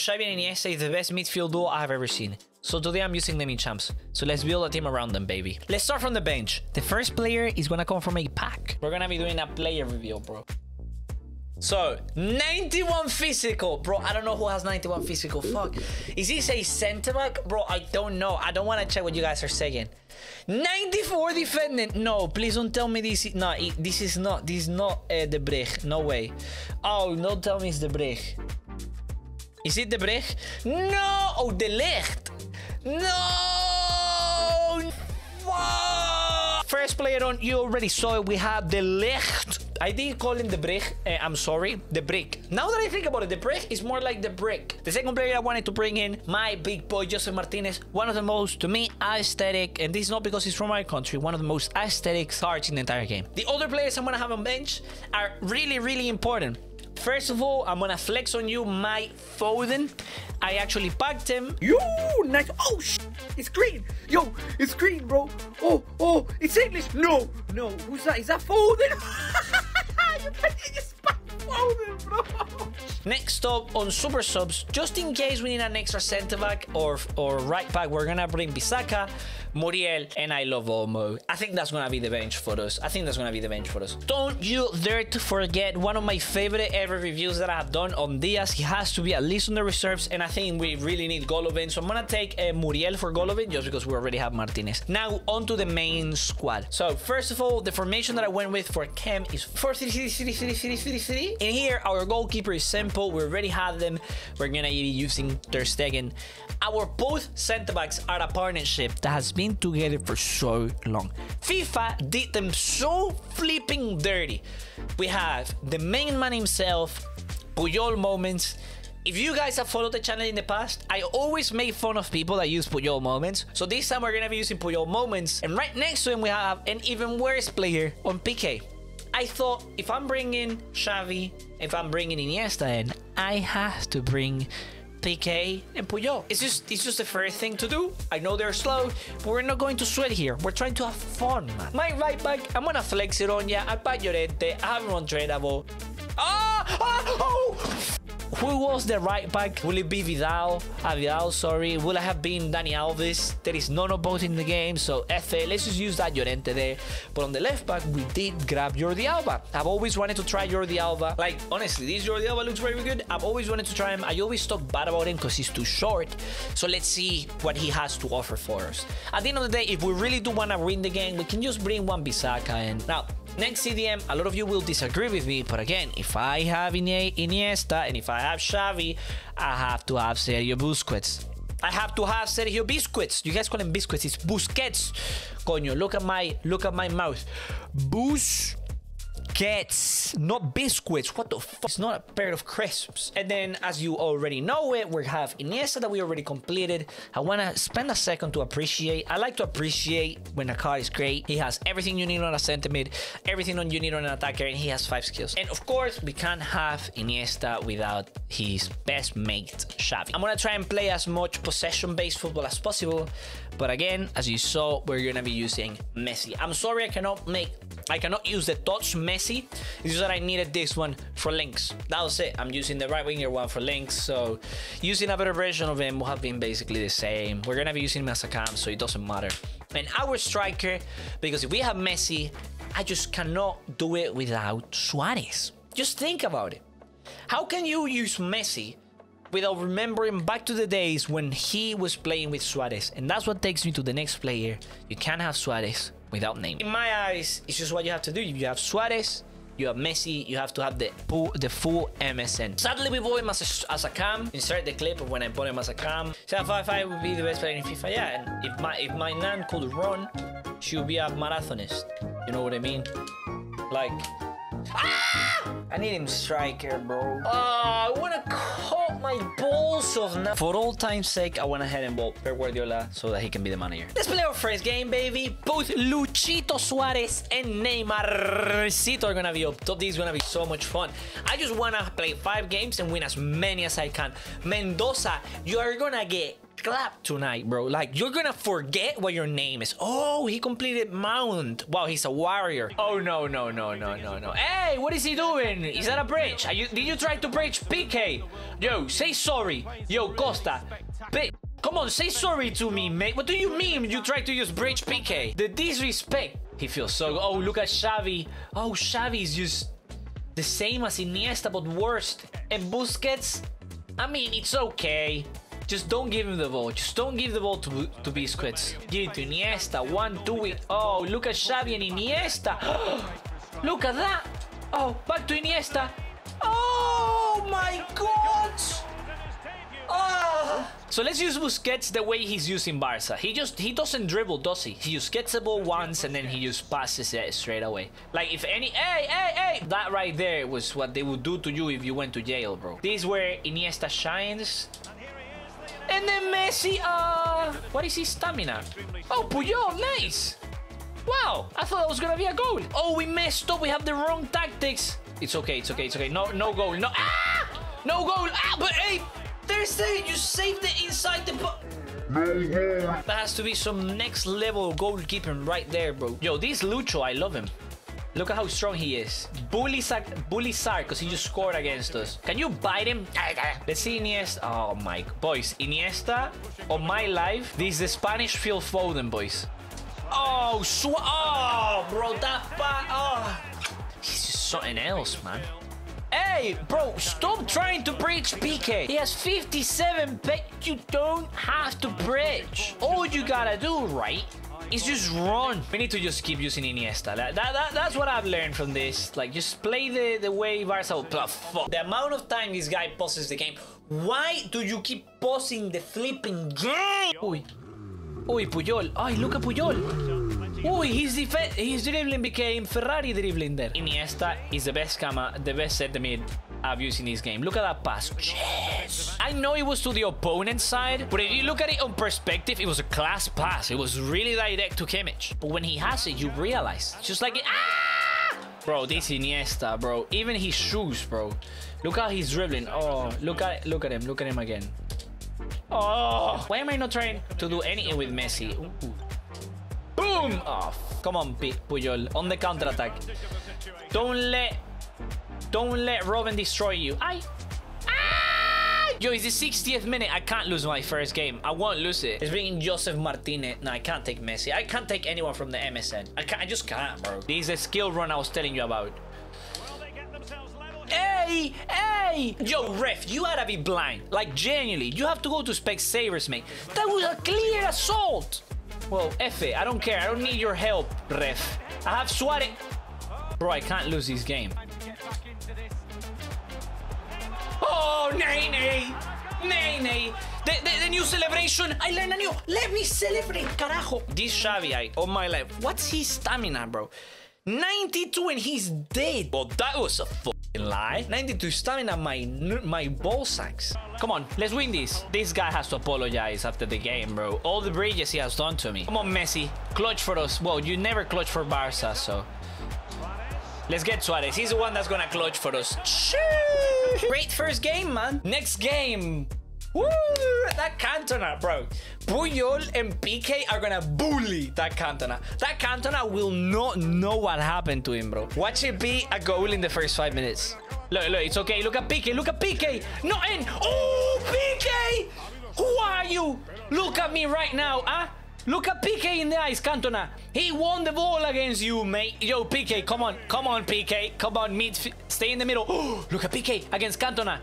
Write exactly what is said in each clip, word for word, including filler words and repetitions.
Xavi and Iniesta is the best midfield duo I have ever seen, so today I'm using them in champs, so let's build a team around them, baby. Let's start from the bench. The first player is gonna come from a pack. We're gonna be doing a player reveal, bro. So, ninety-one physical. Bro, I don't know who has ninety-one physical. Fuck. Is this a centre-back? Bro, I don't know. I don't want to check what you guys are saying. ninety-four defending. No, please don't tell me this. No, it, this is not. This is not uh, De Bruyne. No way. Oh, don't tell me it's De Bruyne. Is it De Bruyne? No! Oh, De Ligt. No! Fuck! First player on, you already saw it. We have De Ligt. I did call him De Bruyne, uh, I'm sorry, De Bruyne. Now that I think about it, De Bruyne is more like De Bruyne. The second player I wanted to bring in, my big boy, Josef Martinez, one of the most, to me, aesthetic, and this is not because he's from my country, one of the most aesthetic starts in the entire game. The other players I'm gonna have on bench are really, really important. First of all, I'm gonna flex on you, my Foden. I actually packed him. Yo, nice. Oh, sh it's green. Yo, it's green, bro. Oh, oh, it's English. No, no. Who's that? Is that Foden? You just packed Foden, bro. Next up on super subs, just in case we need an extra center back or or right back, we're gonna bring Bisaka, Muriel, and I love Volmo. I think that's gonna be the bench for us. I think that's gonna be the bench for us. Don't you dare to forget one of my favorite ever reviews that I have done on Diaz. He has to be at least on the reserves, and I think we really need Golovin. So I'm gonna take uh, Muriel for Golovin just because we already have Martinez. Now on to the main squad. So first of all, the formation that I went with for Cam is four three three three three three three three. In here, our goalkeeper is simple. We already have them. We're gonna be using Ter Stegen. Our both center backs are a partnership that has been together for so long. FIFA did them so flipping dirty. We have the main man himself, Puyol moments. If you guys have followed the channel in the past, I always make fun of people that use Puyol moments. So this time we're gonna be using Puyol moments. And right next to him we have an even worse player on Piqué. I thought if I'm bringing Xavi, if I'm bringing Iniesta in, I have to bring Piqué and Puyol. It's just, it's just the fair thing to do. I know they're slow, but we're not going to sweat here. We're trying to have fun, man. My right back, I'm gonna flex it on ya. I buy Llorente. I have him untradeable. Ah! Ah! Oh! Who was the right back? Will it be Vidal? Ah, Vidal, sorry. Will I have been Dani Alves? There is none of both in the game, so F A, let's just use that Llorente there. But on the left back, we did grab Jordi Alba. I've always wanted to try Jordi Alba. Like, honestly, this Jordi Alba looks very good. I've always wanted to try him. I always talk bad about him because he's too short. So let's see what he has to offer for us. At the end of the day, if we really do want to win the game, we can just bring one Bisaka in. Now, next C D M, a lot of you will disagree with me, but again, if I have Iniesta and if I have Xavi, I have to have Sergio Busquets. I have to have Sergio Busquets. You guys call him Biscuits, it's Busquets. Coño, look at my, look at my mouth. Bus. Gets, not biscuits. What the fuck? It's not a pair of crisps. And then, as you already know it, we have Iniesta that we already completed. I want to spend a second to appreciate. I like to appreciate when a card is great. He has everything you need on a center mid, everything you need on an attacker, and he has five skills. And of course, we can't have Iniesta without his best mate, Xavi. I'm going to try and play as much possession-based football as possible. But again, as you saw, we're going to be using Messi. I'm sorry I cannot make... I cannot use the touch Messi. It's just that I needed this one for links. That was it. I'm using the right winger one for links. So using a better version of him will have been basically the same. We're going to be using him as a cam, so it doesn't matter. And our striker, because if we have Messi, I just cannot do it without Suarez. Just think about it. How can you use Messi without remembering back to the days when he was playing with Suarez? And that's what takes me to the next player. You can't have Suarez without Neymar. In my eyes, it's just what you have to do. You have Suarez, you have Messi, you have to have the full, the full M S N. Sadly, we bought him as a, as a cam. Insert the clip of when I bought him as a cam. So five five would be the best player in FIFA, yeah. And if my, if my nan could run, she would be a marathonist. You know what I mean? Like... Ah! I need him striker, bro. Oh, uh, I want to cut my balls off now. For all time's sake, I want to head and ball per Guardiola so that he can be the manager. Let's play our first game, baby. Both Luchito Suarez and Neymarcito are going to be up top. This is going to be so much fun. I just want to play five games and win as many as I can. Mendoza, you are going to get clapped tonight, bro. Like, you're gonna forget what your name is. Oh, he completed Mount. Wow, he's a warrior. Oh, no, no, no, no, no, no. Hey, what is he doing? Is that a bridge? Are you, did you try to bridge Piqué? Yo, say sorry. Yo, Costa. Bitch. Come on, say sorry to me, mate. What do you mean you try to use bridge Piqué? The disrespect. He feels so... Oh, look at Xavi. Oh, Xavi is just the same as Iniesta, but worse. And Busquets, I mean, it's okay. Just don't give him the ball. Just don't give the ball to, to Busquets. Give it to Iniesta. One, two, it. Oh, look at Xavi and Iniesta. Look at that. Oh, back to Iniesta. Oh, my God. Oh. So let's use Busquets the way he's using Barca. He just, he doesn't dribble, does he? He just gets the ball once and then he just passes it straight away. Like if any, hey, hey, hey! That right there was what they would do to you if you went to jail, bro. This is where Iniesta shines. And then Messi, uh, what is his stamina? Oh, Puyol, nice! Wow, I thought that was gonna be a goal. Oh, we messed up, we have the wrong tactics. It's okay, it's okay, it's okay. No, no goal, no, ah! No goal, ah, but hey! There's it! You saved it inside the box. That has to be some next level goalkeeping right there, bro. Yo, this Lucho, I love him. Look at how strong he is. Bully Sark, Bully Sark, because he just scored against us. Can you bite him? Let's see Iniesta. Oh my, boys, Iniesta on my life. This is the Spanish Phil Foden, boys. Oh, sw oh, bro, that pa oh. He's just something else, man. Hey, bro, stop trying to bridge Piqué. He has fifty-seven, but you don't have to bridge. All you gotta do, right, is just run. We need to just keep using Iniesta. That, that, that, that's what I've learned from this. Like, just play the, the way Barca will play. Fuck. The amount of time this guy pauses the game. Why do you keep pausing the flipping game? Uy. Uy, Puyol. Ay, look at Puyol. Oh, his, his dribbling became Ferrari dribbling there. Iniesta is the best camera, the best set the mid I've used in this game. Look at that pass. Yes. I know it was to the opponent's side, but if you look at it on perspective, it was a class pass. It was really direct to Kimmich. But when he has it, you realize. It's just like it. Ah! Bro, this Iniesta, bro. Even his shoes, bro. Look how he's dribbling. Oh, look at look at him. Look at him again. Oh, why am I not trying to do anything with Messi? Ooh. Boom! Oh, come on, P Puyol. On the counter-attack. Don't let... Don't let Robben destroy you. I... Ah! Yo, it's the sixtieth minute. I can't lose my first game. I won't lose it. It's bringing Josef Martinez. No, I can't take Messi. I can't take anyone from the M S N. I, can't, I just can't, bro. This is a skill run I was telling you about. Hey! Hey! Yo, ref, you gotta be blind. Like, genuinely. You have to go to Specsavers, mate. That was a clear assault! Well, F it. I don't care. I don't need your help, ref. I have Suarez. Bro, I can't lose this game. Oh, nay, nay. Nay, nay. The, the, the new celebration. I learned a new. Let me celebrate, carajo. This Xavi, I, on my life. What's his stamina, bro? ninety-two and he's dead. Well, that was a fucking lie. ninety-two stamina, my, my ball sacks. Come on, let's win this. This guy has to apologize after the game, bro. All the bridges he has done to me. Come on, Messi. Clutch for us. Well, you never clutch for Barca, so... Let's get Suarez. He's the one that's gonna clutch for us. Great first game, man. Next game. Woo! That Cantona, bro. Puyol and Piqué are gonna bully that Cantona. That Cantona will not know what happened to him, bro. Watch it be a goal in the first five minutes. Look, look, it's okay. Look at Piqué. Look at Piqué. No, and... Oh, Piqué! Who are you? Look at me right now, huh? Look at Piqué in the eyes, Cantona. He won the ball against you, mate. Yo, Piqué, come on. Come on, Piqué. Come on, meet, stay in the middle. Oh, look at Piqué against Cantona.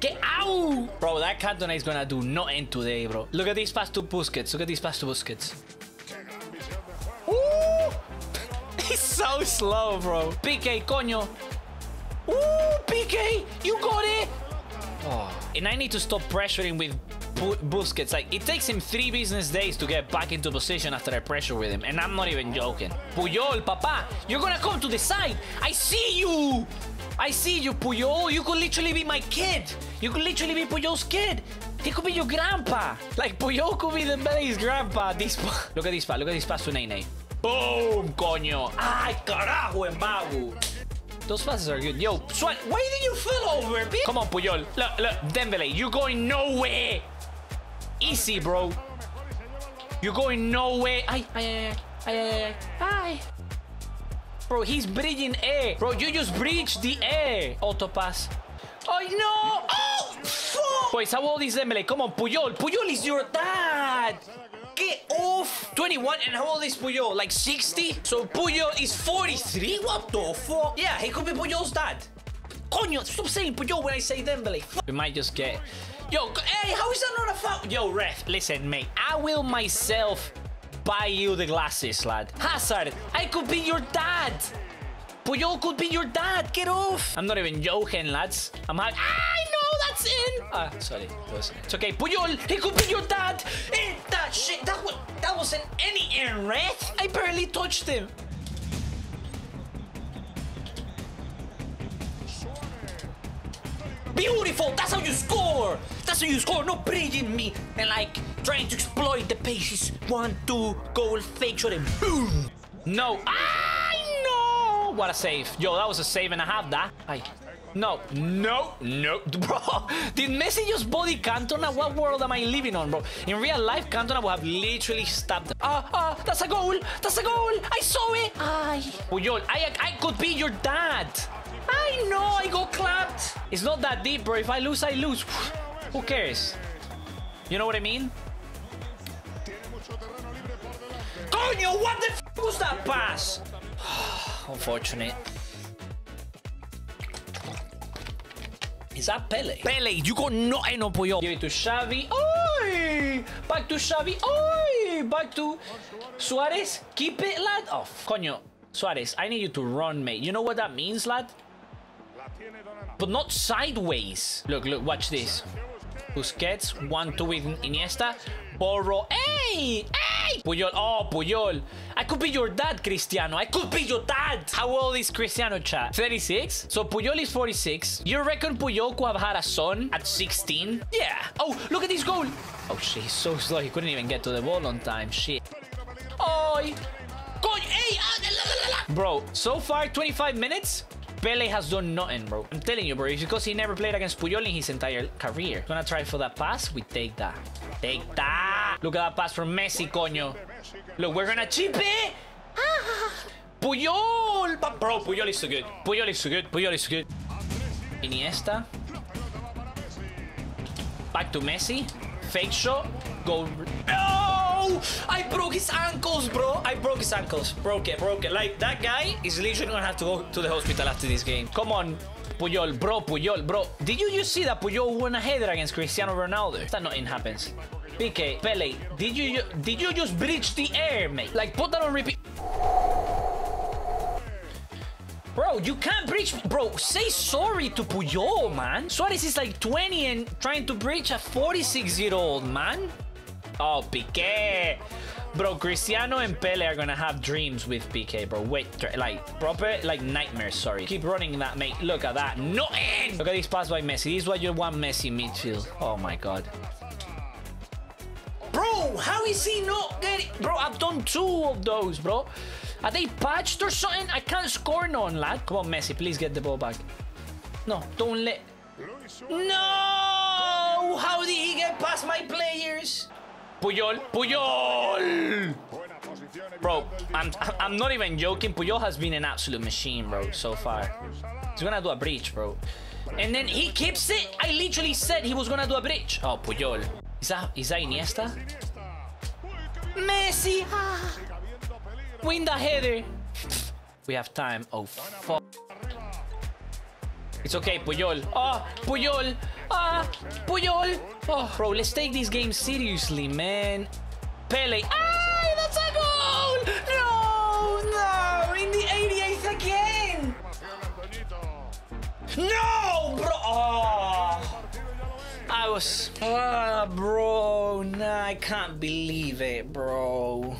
Get out! Bro, that Cantona is gonna do nothing today, bro. Look at this pass to Busquets. Look at this pass to Busquets. Ooh! He's so slow, bro. Piqué, coño. Ooh, Piqué! You got it! Oh. And I need to stop pressuring with Busquets. Like, it takes him three business days to get back into position after I pressure with him. And I'm not even joking. Puyol, papa! You're gonna come to the side! I see you! I see you, Puyol. You could literally be my kid. You could literally be Puyol's kid. He could be your grandpa. Like, Puyol could be the Dembele's grandpa. This look at this pass. Look at this pass to Nene. Boom, coño. Ay, carajo, Mbabu. Those passes are good. Yo, Swan, why did you fall over, bitch? Come on, Puyol. Look, look, Dembele, you're going nowhere. Easy, bro. You're going nowhere. Ay, ay, ay, ay, ay. Bro, he's breathing air. Bro, you just breached the air. Auto pass. Oh, no. Oh, fuck. Boys, how old is Dembele? Come on, Puyol. Puyol is your dad. Get off. twenty-one, and how old is Puyol? Like sixty? So Puyol is forty-three? What the fuck? Yeah, he could be Puyol's dad. Coño, stop saying Puyol when I say Dembele. We might just get... Yo, hey, how is that not a foul? Yo, ref, listen, mate. I will myself... buy you the glasses, lad. Hazard, I could be your dad. Puyol could be your dad. Get off. I'm not even joking, lads. I'm ha I know that's in. Ah, sorry. It wasn't. It's okay. Puyol, he could be your dad. Hey, that shit. That, was, that wasn't any in red. I barely touched him. Beautiful. That's how you score. That's how you score. No breathing me. And like... trying to exploit the paces. One, two, goal, fake shot, and boom! No. I know. What a save. Yo, that was a save and a half, that. Ay. No. No. No. Bro, did Messi just body Cantona? What world am I living on, bro? In real life, Cantona would have literally stabbed. Ah, ah, that's a goal. That's a goal. I saw it. Ay. Puyol, I, I could be your dad. I know. I got clapped. It's not that deep, bro. If I lose, I lose. Who cares? You know what I mean? Coño, what the f was that pass? Unfortunate. Is that Pele? Pele, you got nothing on Puyol. Give it to Xavi. Oi! Back to Xavi. Oi! Back to Suarez. Keep it, lad. Oh, coño. Suarez, I need you to run, mate. You know what that means, lad? But not sideways. Look, look, watch this. Busquets, one two with Iniesta. Borro. Hey! Hey! Puyol. Oh, Puyol. I could be your dad, Cristiano. I could be your dad. How old is Cristiano, chat? thirty-six? So Puyol is forty-six. You reckon Puyol could have had a son at sixteen? Yeah. Oh, look at this goal. Oh, shit. He's so slow. He couldn't even get to the ball on time. Shit. Oi. God, hey. Bro, so far, twenty-five minutes. Pele has done nothing, bro. I'm telling you, bro. It's because he never played against Puyol in his entire career. Gonna try for that pass. We take that. Take that. Look at that pass from Messi, coño. Look, we're gonna chip it. Ah. Puyol. But bro, Puyol is so good. Puyol is so good. Puyol is so good. Iniesta. Back to Messi. Fake shot. Go. No! I broke his ankles, bro. I broke his ankles. Broke it, broke it. Like, that guy is literally gonna have to go to the hospital after this game. Come on, Puyol, bro, Puyol, bro. Did you just see that Puyol won a header against Cristiano Ronaldo? That nothing happens. Piqué, Pele, did you, did you just breach the air, mate? Like, put that on repeat. Bro, you can't breach. Bro, say sorry to Puyol, man. Suarez is like twenty and trying to breach a forty-six-year-old, man. Oh, Piqué. Bro, Cristiano and Pele are gonna have dreams with Piqué, bro. Wait, like, proper, like, nightmares, sorry. Keep running that, mate. Look at that. No end! Look at this pass by Messi. This is what you want, Messi midfield. Oh, my God. Bro, how is he not getting... Bro, I've done two of those, bro. Are they patched or something? I can't score none, lad. Come on, Messi, please get the ball back. No, don't let... No! How did he get past my players? Puyol, Puyol! Bro, I'm, I'm not even joking. Puyol has been an absolute machine, bro, so far. He's gonna do a breach, bro. And then he keeps it. I literally said he was gonna do a breach. Oh, Puyol. Is that, is that Iniesta? Messi! Ah. Win the header. We have time. Oh, fuck. It's okay, Puyol. Oh, Puyol. Ah, Puyol. Oh, bro, let's take this game seriously, man. Pele. Ay, that's a goal. No, no. In the eighty-eighth again. No, bro. Oh. I was... Ah, bro. Nah, I can't believe it, bro.